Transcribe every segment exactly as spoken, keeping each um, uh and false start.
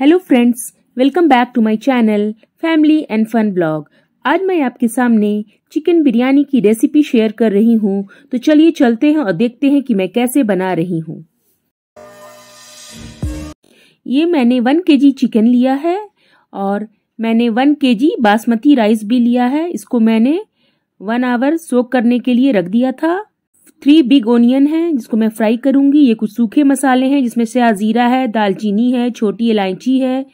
Hello friends, welcome back to my channel family and fun blog. आज मैं आपके सामने चिकन बिरयानी की रेसिपी शेयर कर रही हूं, तो चलिए चलते हैं और देखते हैं कि मैं कैसे बना रही हूं। ये मैंने वन केजी चिकन लिया है और मैंने वन केजी बासमती राइस भी लिया है। इसको मैंने वन आवर सोक करने के लिए रख दिया था। थ्री बिग ओनियन हैं जिसको मैं फ्राई करूंगी। ये कुछ सूखे मसाले हैं जिसमें से आजीरा है, दालचीनी है, छोटी इलायची है,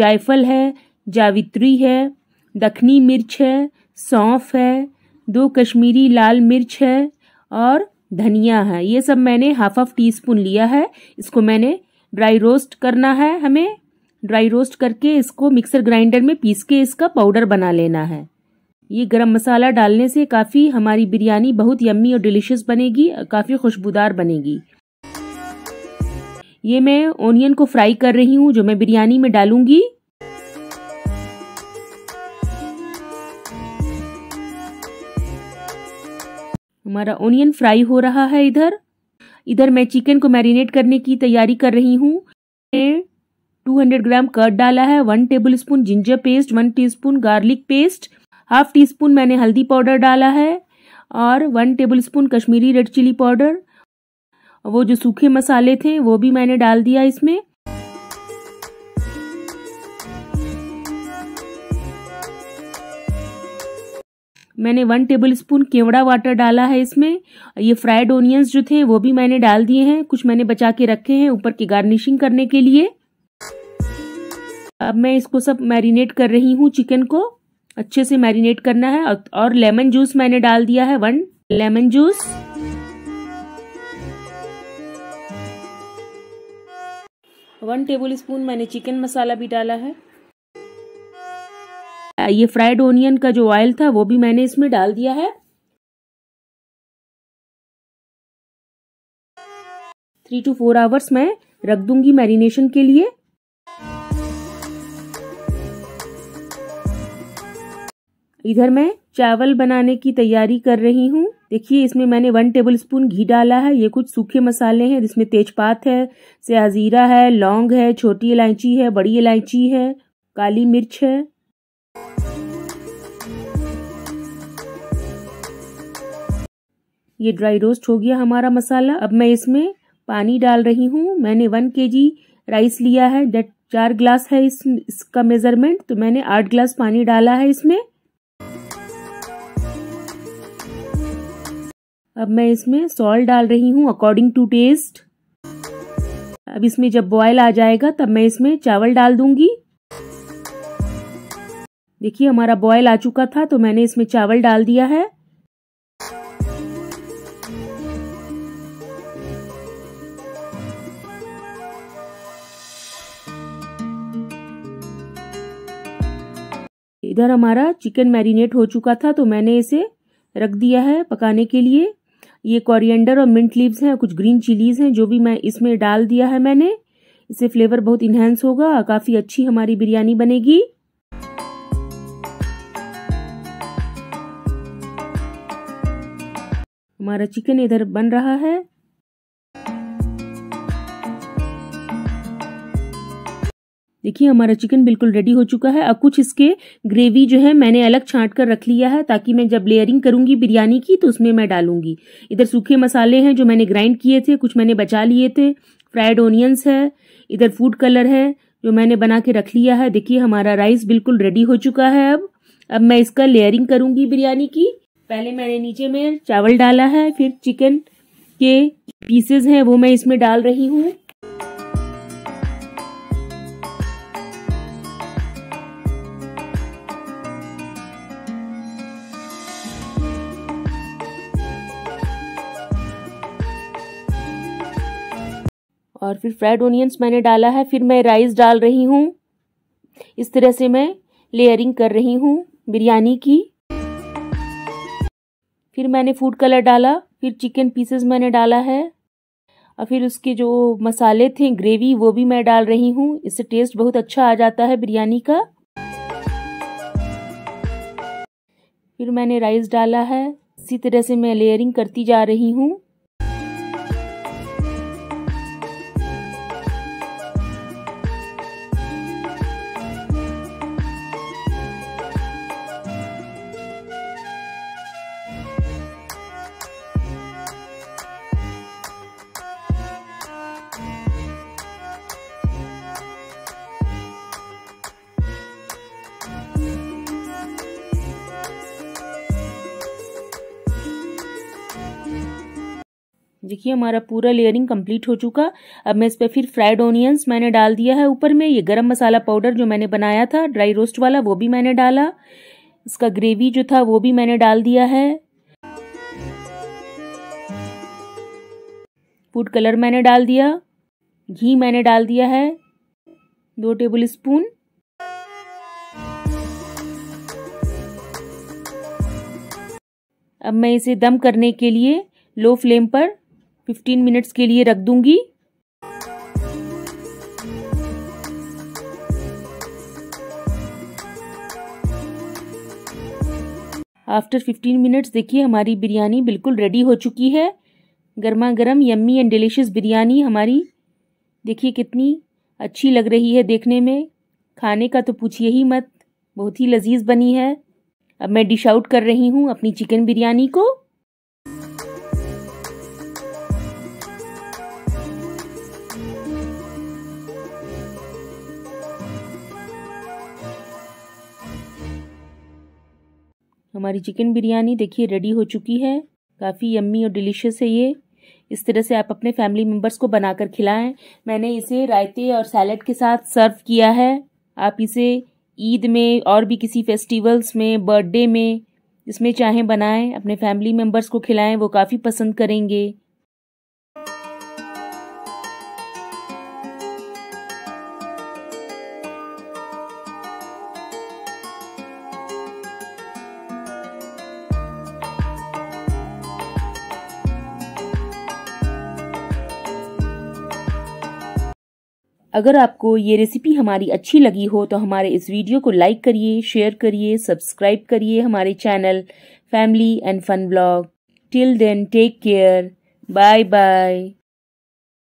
जायफल है, जावित्री है, दखनी मिर्च है, सौंफ है, दो कश्मीरी लाल मिर्च है और धनिया है। ये सब मैंने हाफ हाफ टी स्पून लिया है। इसको मैंने ड्राई रोस्ट करना है। हमें ड्राई रोस्ट करके इसको मिक्सर ग्राइंडर में पीस के इसका पाउडर बना लेना है। ये गरम मसाला डालने से काफ़ी हमारी बिरयानी बहुत यम्मी और डिलीशियस बनेगी, काफ़ी खुशबूदार बनेगी। ये मैं ओनियन को फ्राई कर रही हूँ जो मैं बिरयानी में डालूंगी। हमारा ओनियन फ्राई हो रहा है। इधर इधर मैं चिकन को मैरिनेट करने की तैयारी कर रही हूँ। दो सौ ग्राम कर्ड डाला है, one tablespoon ginger paste, one teaspoon garlic paste, half teaspoon मैंने हल्दी पाउडर डाला है और one tablespoon Kashmiri red chilli powder. वो जो सूखे मसाले थे वो भी मैंने डाल दिया इसमें। मैंने वन टेबलस्पून केवड़ा वाटर डाला है इसमें। ये फ्राइड ओनियंस जो थे वो भी मैंने डाल दिए हैं। कुछ मैंने बचा के रखे हैं ऊपर की गार्निशिंग करने के लिए। अब मैं इसको सब मैरिनेट कर रही हूँ। चिकन को अच्छे से मैरिनेट करना है। और लेमन जूस मैंने डाल दिया है, one lemon juice. One tablespoon मैंने चिकन मसाला भी डाला है। ये फ्राइड ओनियन का जो ऑयल था वो भी मैंने इसमें डाल दिया है। थ्री टू फोर आवर्स मैं रख दूंगी मैरिनेशन के लिए। इधर मैं चावल बनाने की तैयारी कर रही हूँ। देखिए इसमें मैंने वन टेबलस्पून घी डाला है। ये कुछ सूखे मसाले हैं जिसमें तेजपात है, शाहजीरा है, लौंग है, छोटी इलायची है, बड़ी इलायची है, काली मिर्च है। ये ड्राई रोस्ट हो गया हमारा मसाला। अब मैं इसमें पानी डाल रही हूँ। मैंने वन केजी राइस लिया है, दैट चार ग्लास है इस, इसका मेजरमेंट, तो मैंने आठ ग्लास पानी डाला है इसमें। अब मैं इसमें सॉल्ट डाल रही हूँ अकॉर्डिंग टू टेस्ट। अब इसमें जब बॉयल आ जाएगा तब मैं इसमें चावल डाल दूंगी। देखिए हमारा बॉयल आ चुका था तो मैंने इसमें चावल डाल दिया है। इधर हमारा चिकन मैरिनेट हो चुका था तो मैंने इसे रख दिया है पकाने के लिए। ये कोरिएंडर और मिंट लीव्स हैं, कुछ ग्रीन चिलीज़ हैं जो भी मैं इसमें डाल दिया है मैंने। इससे फ्लेवर बहुत इन्हेंस होगा, काफ़ी अच्छी हमारी बिरयानी बनेगी। हमारा चिकन इधर बन रहा है। देखिए हमारा चिकन बिल्कुल रेडी हो चुका है। अब कुछ इसके ग्रेवी जो है मैंने अलग छांट कर रख लिया है ताकि मैं जब लेयरिंग करूंगी बिरयानी की तो उसमें मैं डालूंगी। इधर सूखे मसाले हैं जो मैंने ग्राइंड किए थे, कुछ मैंने बचा लिए थे। फ्राइड ओनियंस है, इधर फूड कलर है जो मैंने बना के रख लिया है। देखिए हमारा राइस बिल्कुल रेडी हो चुका है। अब अब मैं इसका लेयरिंग करूंगी बिरयानी की। पहले मैंने नीचे में चावल डाला है, फिर चिकन के पीसेज हैं वो मैं इसमें डाल रही हूँ। और फिर फ्राइड ओनियंस मैंने डाला है, फिर मैं राइस डाल रही हूँ। इस तरह से मैं लेयरिंग कर रही हूँ बिरयानी की। फिर मैंने फूड कलर डाला, फिर चिकन पीसेस मैंने डाला है और फिर उसके जो मसाले थे ग्रेवी वो भी मैं डाल रही हूँ। इससे टेस्ट बहुत अच्छा आ जाता है बिरयानी का। फिर मैंने राइस डाला है। इसी तरह से मैं लेयरिंग करती जा रही हूँ। देखिए हमारा पूरा लेयरिंग कंप्लीट हो चुका। अब मैं इस पर फिर फ्राइड ऑनियंस मैंने डाल दिया है ऊपर में। ये गरम मसाला पाउडर जो मैंने बनाया था ड्राई रोस्ट वाला वो भी मैंने डाला, इसका ग्रेवी जो था वो भी मैंने डाल दिया है, फूड कलर मैंने डाल दिया, घी मैंने डाल दिया है दो टेबल स्पून। अब मैं इसे दम करने के लिए लो फ्लेम पर पंद्रह मिनट्स के लिए रख दूंगी। आफ्टर पंद्रह मिनट्स देखिए हमारी बिरयानी बिल्कुल रेडी हो चुकी है। गर्मा गर्म यम्मी एंड डिलीशियस बिरयानी हमारी देखिए कितनी अच्छी लग रही है देखने में, खाने का तो पूछिए ही मत, बहुत ही लजीज बनी है। अब मैं डिश आउट कर रही हूँ अपनी चिकन बिरयानी को। हमारी चिकन बिरयानी देखिए रेडी हो चुकी है, काफ़ी यम्मी और डिलीशियस है ये। इस तरह से आप अपने फैमिली मेम्बर्स को बनाकर खिलाएं। मैंने इसे रायते और सैलेड के साथ सर्व किया है। आप इसे ईद में और भी किसी फेस्टिवल्स में, बर्थडे में, जिसमें चाहें बनाएं, अपने फैमिली मेम्बर्स को खिलाएं, वो काफ़ी पसंद करेंगे। अगर आपको ये रेसिपी हमारी अच्छी लगी हो तो हमारे इस वीडियो को लाइक करिए, शेयर करिए, सब्सक्राइब करिए हमारे channel family and fun vlog. Till then take care, bye bye.